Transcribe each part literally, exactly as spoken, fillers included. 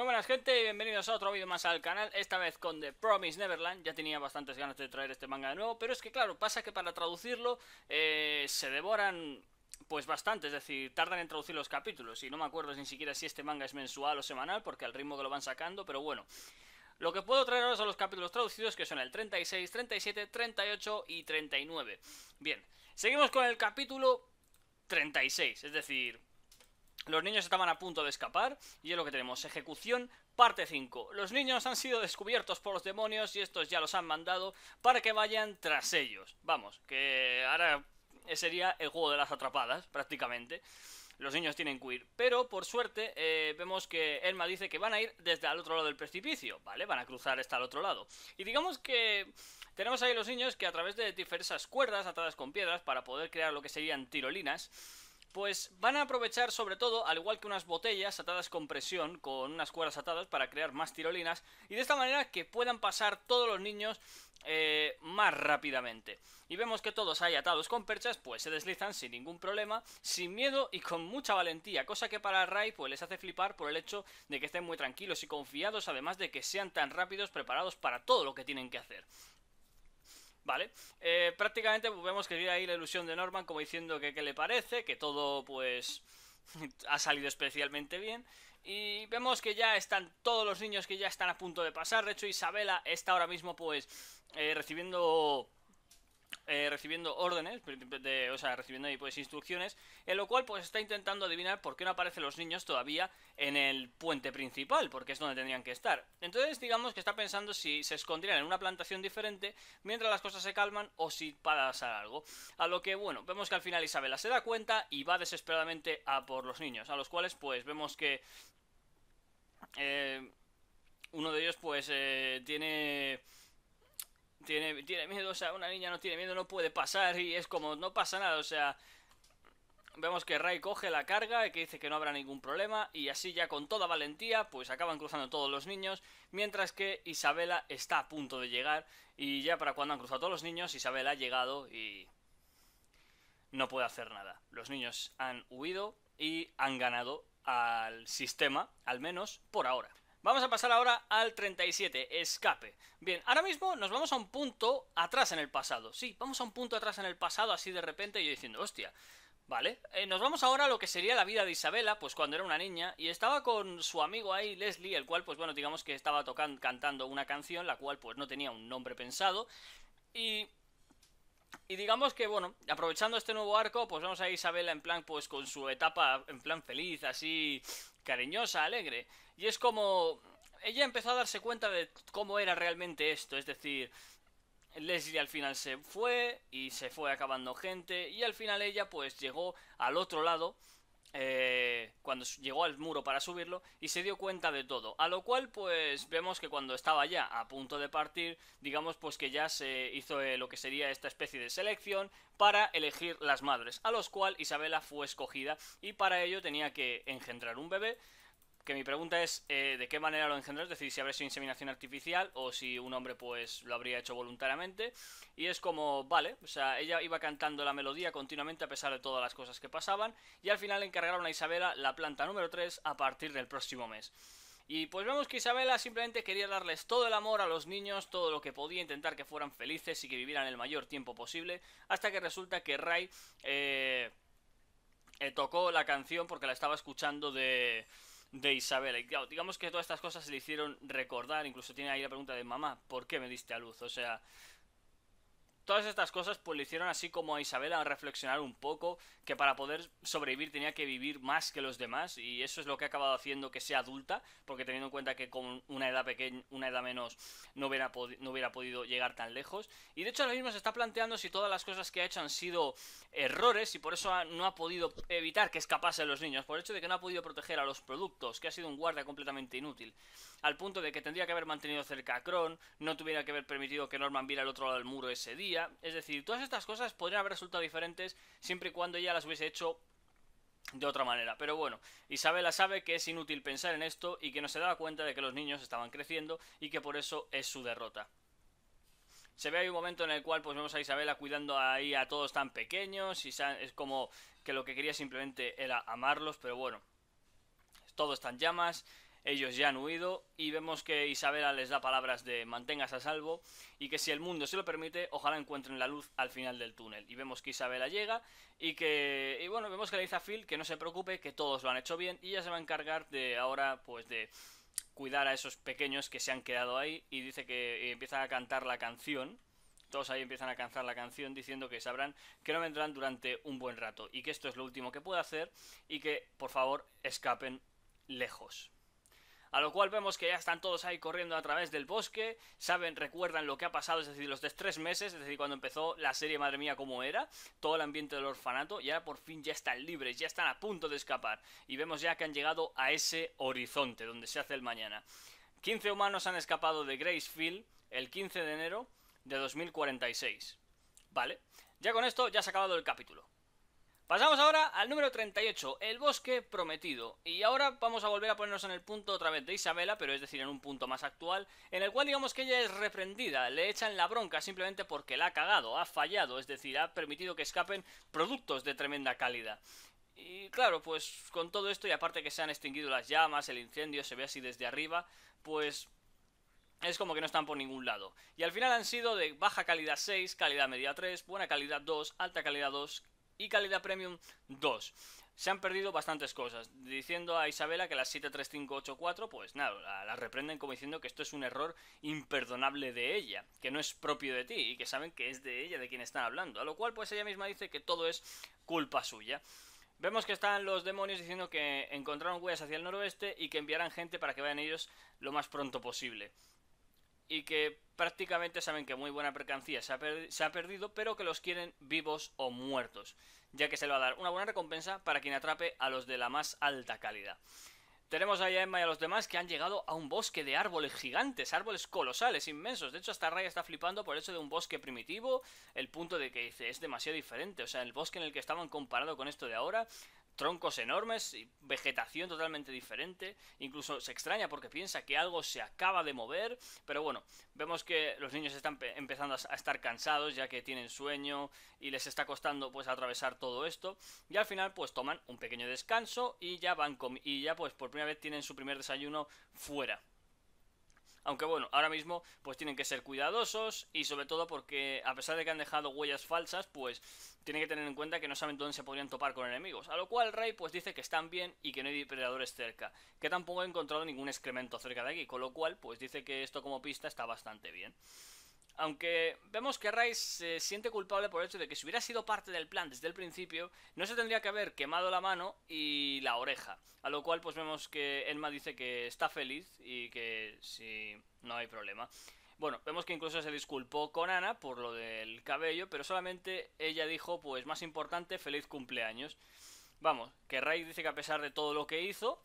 Muy buenas gente y bienvenidos a otro vídeo más al canal, esta vez con The Promised Neverland. Ya tenía bastantes ganas de traer este manga de nuevo, pero es que claro, pasa que para traducirlo eh, se devoran pues bastante, es decir, tardan en traducir los capítulos. Y no me acuerdo ni siquiera si este manga es mensual o semanal, porque al ritmo que lo van sacando, pero bueno. Lo que puedo traer ahora son los capítulos traducidos, que son el treinta y seis, treinta y siete, treinta y ocho y treinta y nueve. Bien, seguimos con el capítulo treinta y seis, es decir... Los niños estaban a punto de escapar, y es lo que tenemos, ejecución, parte cinco. Los niños han sido descubiertos por los demonios y estos ya los han mandado para que vayan tras ellos. Vamos, que ahora sería el juego de las atrapadas, prácticamente. Los niños tienen que ir, pero por suerte eh, vemos que Emma dice que van a ir desde al otro lado del precipicio, ¿vale? Van a cruzar hasta el otro lado. Y digamos que... tenemos ahí los niños que a través de diversas cuerdas atadas con piedras para poder crear lo que serían tirolinas... pues van a aprovechar sobre todo, al igual que unas botellas atadas con presión, con unas cuerdas atadas para crear más tirolinas, y de esta manera que puedan pasar todos los niños eh, más rápidamente. Y vemos que todos ahí atados con perchas, pues se deslizan sin ningún problema, sin miedo y con mucha valentía, cosa que para Ray pues les hace flipar por el hecho de que estén muy tranquilos y confiados, además de que sean tan rápidos, preparados para todo lo que tienen que hacer. Vale, eh, prácticamente vemos que viene ahí la ilusión de Norman como diciendo que qué le parece, que todo pues ha salido especialmente bien. Y vemos que ya están todos los niños que ya están a punto de pasar. De hecho Isabela está ahora mismo pues eh, recibiendo... Eh, recibiendo órdenes, de, o sea, recibiendo ahí pues instrucciones, en lo cual pues está intentando adivinar por qué no aparecen los niños todavía en el puente principal, porque es donde tendrían que estar. Entonces digamos que está pensando si se escondrían en una plantación diferente mientras las cosas se calman o si pasa algo. A lo que bueno, vemos que al final Isabela se da cuenta y va desesperadamente a por los niños, a los cuales pues vemos que eh, uno de ellos pues eh, tiene... Tiene, tiene miedo, o sea, una niña no tiene miedo, no puede pasar y es como, no pasa nada, o sea... Vemos que Ray coge la carga y que dice que no habrá ningún problema y así ya con toda valentía pues acaban cruzando todos los niños, mientras que Isabela está a punto de llegar y ya para cuando han cruzado todos los niños Isabela ha llegado y... no puede hacer nada. Los niños han huido y han ganado al sistema, al menos por ahora. Vamos a pasar ahora al treinta y siete, escape. Bien, ahora mismo nos vamos a un punto atrás en el pasado. Sí, vamos a un punto atrás en el pasado, así de repente, y yo diciendo, hostia, ¿vale? Eh, nos vamos ahora a lo que sería la vida de Isabela, pues cuando era una niña, y estaba con su amigo ahí, Leslie, el cual, pues bueno, digamos que estaba tocando, cantando una canción, la cual, pues no tenía un nombre pensado, y... Y digamos que, bueno, aprovechando este nuevo arco, pues vamos a Isabela en plan, pues con su etapa en plan feliz, así, cariñosa, alegre. Y es como... ella empezó a darse cuenta de cómo era realmente esto, es decir... Leslie al final se fue, y se fue acabando gente, y al final ella pues llegó al otro lado... Eh, cuando llegó al muro para subirlo y se dio cuenta de todo, a lo cual pues vemos que cuando estaba ya a punto de partir, digamos pues que ya se hizo eh, lo que sería esta especie de selección para elegir las madres, a los cual Isabela fue escogida y para ello tenía que engendrar un bebé, que mi pregunta es eh, de qué manera lo engendró, es decir, si habría sido inseminación artificial o si un hombre pues lo habría hecho voluntariamente. Y es como, vale, o sea, ella iba cantando la melodía continuamente a pesar de todas las cosas que pasaban y al final le encargaron a Isabela la planta número tres a partir del próximo mes. Y pues vemos que Isabela simplemente quería darles todo el amor a los niños, todo lo que podía, intentar que fueran felices y que vivieran el mayor tiempo posible, hasta que resulta que Ray eh, eh, tocó la canción porque la estaba escuchando de... de Isabela, y claro, digamos que todas estas cosas se le hicieron recordar, incluso tiene ahí la pregunta de mamá, ¿por qué me diste a luz? O sea, todas estas cosas pues le hicieron así como a Isabela a reflexionar un poco, que para poder sobrevivir tenía que vivir más que los demás, y eso es lo que ha acabado haciendo que sea adulta, porque teniendo en cuenta que con una edad pequeña, una edad menos, no hubiera, pod- no hubiera podido llegar tan lejos, y de hecho ahora mismo se está planteando si todas las cosas que ha hecho han sido errores, y por eso ha, no ha podido evitar que escapasen los niños, por el hecho de que no ha podido proteger a los productos, que ha sido un guardia completamente inútil, al punto de que tendría que haber mantenido cerca a Kron, no tuviera que haber permitido que Norman viera el otro lado del muro ese día. Es decir, todas estas cosas podrían haber resultado diferentes siempre y cuando ella las hubiese hecho de otra manera. Pero bueno, Isabela sabe que es inútil pensar en esto y que no se daba cuenta de que los niños estaban creciendo y que por eso es su derrota. Se ve ahí un momento en el cual pues vemos a Isabela cuidando ahí a todos tan pequeños y es como que lo que quería simplemente era amarlos, pero bueno, todo está en llamas. ellos ya han huido y vemos que Isabela les da palabras de manténgase a salvo y que si el mundo se lo permite, ojalá encuentren la luz al final del túnel. Y vemos que Isabela llega y que, y bueno, vemos que le dice a Phil que no se preocupe, que todos lo han hecho bien y ella se va a encargar de ahora, pues de cuidar a esos pequeños que se han quedado ahí. Y dice que y empieza a cantar la canción. Todos ahí empiezan a cantar la canción diciendo que sabrán que no vendrán durante un buen rato y que esto es lo último que puede hacer y que, por favor, escapen lejos. A lo cual vemos que ya están todos ahí corriendo a través del bosque, saben, recuerdan lo que ha pasado, es decir, los de tres meses, es decir, cuando empezó la serie, madre mía, cómo era, todo el ambiente del orfanato, y ahora por fin ya están libres, ya están a punto de escapar, y vemos ya que han llegado a ese horizonte donde se hace el mañana. quince humanos han escapado de Gracefield el quince de enero de dos mil cuarenta y seis. Vale, ya con esto ya se ha acabado el capítulo. Pasamos ahora al número treinta y ocho, el bosque prometido. Y ahora vamos a volver a ponernos en el punto otra vez de Isabela, pero es decir, en un punto más actual, en el cual digamos que ella es reprendida, le echan la bronca simplemente porque la ha cagado, ha fallado, es decir, ha permitido que escapen productos de tremenda calidad. Y claro, pues con todo esto, y aparte que se han extinguido las llamas, el incendio se ve así desde arriba, pues es como que no están por ningún lado. Y al final han sido de baja calidad seis, calidad media tres, buena calidad dos, alta calidad dos... y calidad premium dos. Se han perdido bastantes cosas, diciendo a Isabela que las siete tres cinco ocho cuatro, pues nada, la, la reprenden como diciendo que esto es un error imperdonable de ella, que no es propio de ti y que saben que es de ella de quien están hablando, a lo cual pues ella misma dice que todo es culpa suya. Vemos que están los demonios diciendo que encontraron huellas hacia el noroeste y que enviarán gente para que vayan ellos lo más pronto posible. Y que prácticamente saben que muy buena mercancía se ha, se ha perdido, pero que los quieren vivos o muertos, ya que se le va a dar una buena recompensa para quien atrape a los de la más alta calidad. Tenemos ahí a Emma y a los demás que han llegado a un bosque de árboles gigantes, árboles colosales, inmensos. De hecho, hasta Ray está flipando por eso de un bosque primitivo, el punto de que dice, es demasiado diferente. O sea, el bosque en el que estaban comparado con esto de ahora, troncos enormes, vegetación totalmente diferente. Incluso se extraña porque piensa que algo se acaba de mover. Pero bueno, vemos que los niños están empezando a estar cansados ya que tienen sueño y les está costando pues atravesar todo esto. Y al final pues toman un pequeño descanso y ya van y ya pues por primera vez tienen su primer desayuno fuera. Aunque bueno, ahora mismo pues tienen que ser cuidadosos y sobre todo porque a pesar de que han dejado huellas falsas, pues tienen que tener en cuenta que no saben dónde se podrían topar con enemigos. A lo cual Ray pues dice que están bien y que no hay depredadores cerca, que tampoco he encontrado ningún excremento cerca de aquí, con lo cual pues dice que esto como pista está bastante bien. Aunque vemos que Ray se siente culpable por el hecho de que si hubiera sido parte del plan desde el principio, no se tendría que haber quemado la mano y la oreja. A lo cual pues vemos que Emma dice que está feliz y que sí, no hay problema. Bueno, vemos que incluso se disculpó con Ana por lo del cabello, pero solamente ella dijo, pues más importante, feliz cumpleaños. Vamos, que Ray dice que a pesar de todo lo que hizo,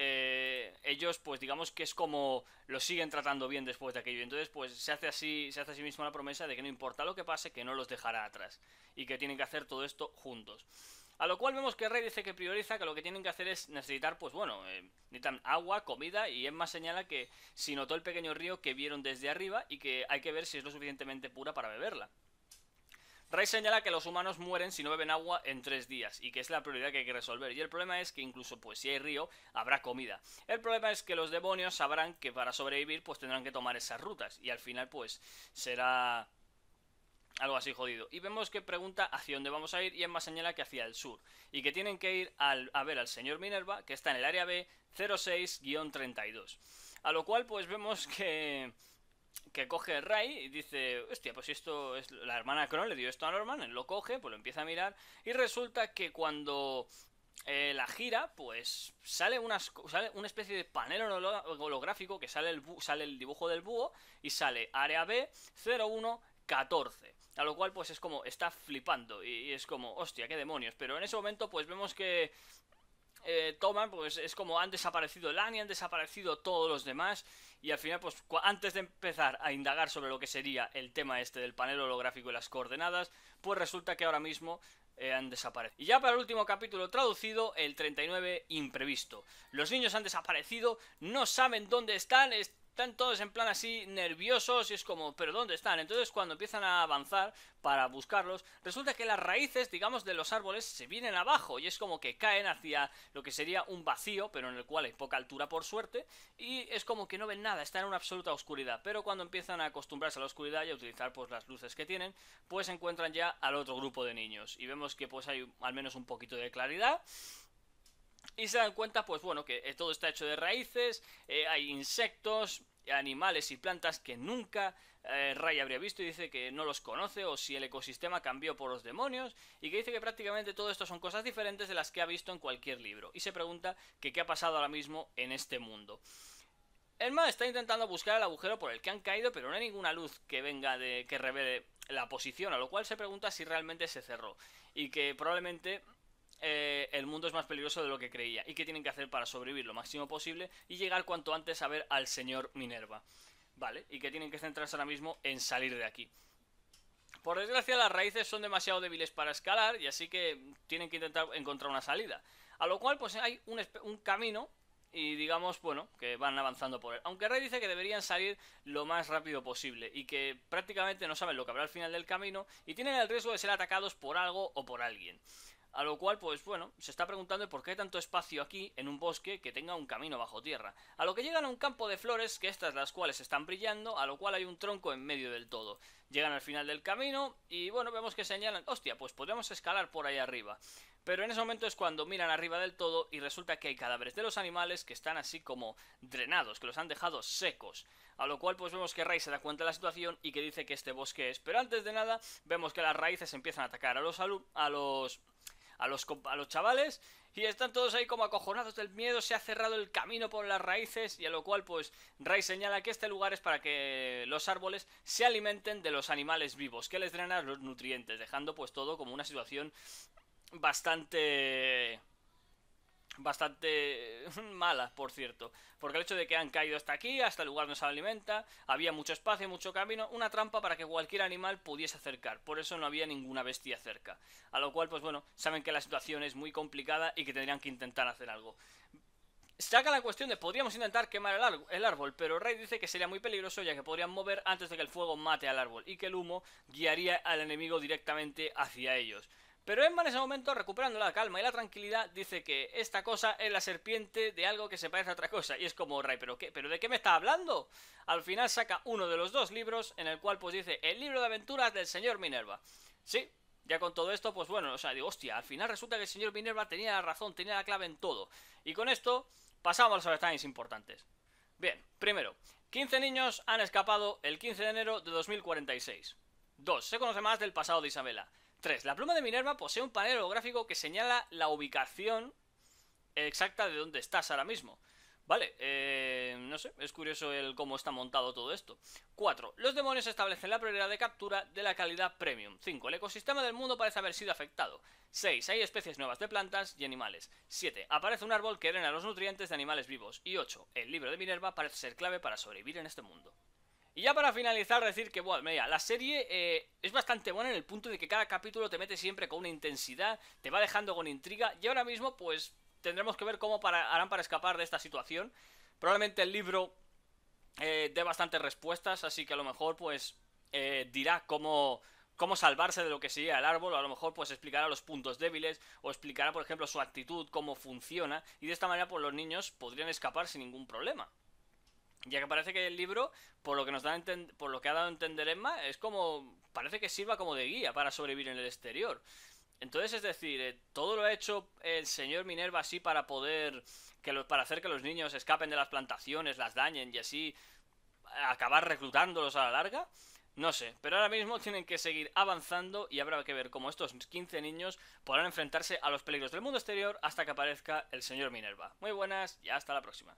Eh, ellos pues digamos que es como lo siguen tratando bien después de aquello. Entonces pues se hace así, se hace a sí mismo la promesa de que no importa lo que pase, que no los dejará atrás y que tienen que hacer todo esto juntos. A lo cual vemos que Ray dice que prioriza, que lo que tienen que hacer es necesitar, pues bueno, eh, necesitan agua, comida, y Emma señala que se notó el pequeño río que vieron desde arriba y que hay que ver si es lo suficientemente pura para beberla. Ray señala que los humanos mueren si no beben agua en tres días y que es la prioridad que hay que resolver. Y el problema es que incluso pues si hay río habrá comida. El problema es que los demonios sabrán que para sobrevivir pues tendrán que tomar esas rutas y al final pues será algo así jodido. Y vemos que pregunta hacia dónde vamos a ir y Emma señala que hacia el sur y que tienen que ir al, a ver al señor Minerva, que está en el área B cero seis guión treinta y dos. A lo cual pues vemos que... que coge Ray y dice, hostia, pues esto es la hermana Kron, le dio esto a Norman, él lo coge, pues lo empieza a mirar y resulta que cuando eh, la gira, pues sale una, sale una especie de panel holográfico que sale el, sale el dibujo del búho y sale área B cero uno catorce, a lo cual pues es como, está flipando y, y es como, hostia, qué demonios, pero en ese momento pues vemos que Eh, toman, pues es como han desaparecido Lani, han desaparecido todos los demás y al final pues antes de empezar a indagar sobre lo que sería el tema este del panel holográfico y las coordenadas, pues resulta que ahora mismo eh, han desaparecido. Y ya para el último capítulo traducido, el treinta y nueve imprevisto. Los niños han desaparecido, no saben dónde están, están están todos en plan así nerviosos y es como, ¿pero dónde están? Entonces cuando empiezan a avanzar para buscarlos, resulta que las raíces, digamos, de los árboles se vienen abajo y es como que caen hacia lo que sería un vacío, pero en el cual hay poca altura por suerte, y es como que no ven nada, están en una absoluta oscuridad, pero cuando empiezan a acostumbrarse a la oscuridad y a utilizar pues las luces que tienen, pues encuentran ya al otro grupo de niños y vemos que pues hay al menos un poquito de claridad. Y se dan cuenta, pues bueno, que todo está hecho de raíces, eh, hay insectos, animales y plantas que nunca eh, Ray habría visto y dice que no los conoce, o si el ecosistema cambió por los demonios, y que dice que prácticamente todo esto son cosas diferentes de las que ha visto en cualquier libro. Y se pregunta que qué ha pasado ahora mismo en este mundo. Emma está intentando buscar el agujero por el que han caído, pero no hay ninguna luz que venga de que revele la posición, a lo cual se pregunta si realmente se cerró y que probablemente... Eh, el mundo es más peligroso de lo que creía y qué tienen que hacer para sobrevivir lo máximo posible y llegar cuanto antes a ver al señor Minerva, vale, y que tienen que centrarse ahora mismo en salir de aquí. Por desgracia, las raíces son demasiado débiles para escalar y así que tienen que intentar encontrar una salida, a lo cual pues hay un, un camino y digamos, bueno, que van avanzando por él, aunque Ray dice que deberían salir lo más rápido posible y que prácticamente no saben lo que habrá al final del camino y tienen el riesgo de ser atacados por algo o por alguien. A lo cual, pues bueno, se está preguntando por qué hay tanto espacio aquí en un bosque que tenga un camino bajo tierra. A lo que llegan a un campo de flores, que estas las cuales están brillando, a lo cual hay un tronco en medio del todo. Llegan al final del camino y bueno, vemos que señalan, hostia, pues podríamos escalar por ahí arriba. Pero en ese momento es cuando miran arriba del todo y resulta que hay cadáveres de los animales que están así como drenados, que los han dejado secos. A lo cual pues vemos que Ray se da cuenta de la situación y que dice que este bosque es. Pero antes de nada, vemos que las raíces empiezan a atacar a los alum- a los... A los, a los chavales, y están todos ahí como acojonados del miedo, se ha cerrado el camino por las raíces, y a lo cual pues Ray señala que este lugar es para que los árboles se alimenten de los animales vivos, que les drenan los nutrientes, dejando pues todo como una situación bastante... bastante mala, por cierto, porque el hecho de que han caído hasta aquí, hasta el lugar no se alimenta, había mucho espacio, mucho camino, una trampa para que cualquier animal pudiese acercar, por eso no había ninguna bestia cerca, a lo cual pues bueno, saben que la situación es muy complicada y que tendrían que intentar hacer algo. Saca la cuestión de podríamos intentar quemar el árbol, pero Ray dice que sería muy peligroso ya que podrían mover antes de que el fuego mate al árbol y que el humo guiaría al enemigo directamente hacia ellos. Pero Emma en ese momento, recuperando la calma y la tranquilidad, dice que esta cosa es la serpiente de algo que se parece a otra cosa. Y es como, Ray, ¿pero qué? ¿Pero de qué me está hablando? Al final saca uno de los dos libros, en el cual pues dice, el libro de aventuras del señor Minerva. Sí, ya con todo esto, pues bueno, o sea, digo, hostia, al final resulta que el señor Minerva tenía la razón, tenía la clave en todo. Y con esto, pasamos a los detalles importantes. Bien, primero, quince niños han escapado el quince de enero de dos mil cuarenta y seis. dos. Se conoce más del pasado de Isabela. tres. La pluma de Minerva posee un panel holográfico que señala la ubicación exacta de donde estás ahora mismo. Vale, eh, no sé, es curioso el cómo está montado todo esto. cuatro. Los demonios establecen la prioridad de captura de la calidad premium. cinco. El ecosistema del mundo parece haber sido afectado. seis. Hay especies nuevas de plantas y animales. siete. Aparece un árbol que drena los nutrientes de animales vivos. Y ocho. El libro de Minerva parece ser clave para sobrevivir en este mundo. Y ya para finalizar, decir que, bueno, mira, la serie eh, es bastante buena en el punto de que cada capítulo te mete siempre con una intensidad, te va dejando con intriga, y ahora mismo, pues, tendremos que ver cómo para, harán para escapar de esta situación. Probablemente el libro eh, dé bastantes respuestas, así que a lo mejor, pues, eh, dirá cómo... cómo salvarse de lo que sería el árbol, a lo mejor pues explicará los puntos débiles o explicará, por ejemplo, su actitud, cómo funciona, y de esta manera, pues, los niños podrían escapar sin ningún problema. Ya que parece que el libro, por lo que nos da por lo que ha dado a entender Emma, es como parece que sirva como de guía para sobrevivir en el exterior. Entonces, es decir, eh, todo lo ha hecho el señor Minerva así para poder que lo, para hacer que los niños escapen de las plantaciones, las dañen y así acabar reclutándolos a la larga. No sé, pero ahora mismo tienen que seguir avanzando y habrá que ver cómo estos quince niños podrán enfrentarse a los peligros del mundo exterior hasta que aparezca el señor Minerva. Muy buenas y hasta la próxima.